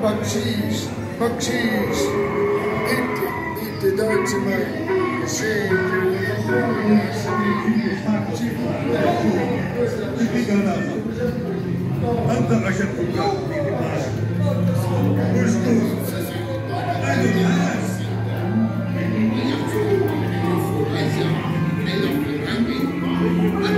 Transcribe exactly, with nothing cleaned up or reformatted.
Maxis, Maxis, eat, eat the dogs in my shade. I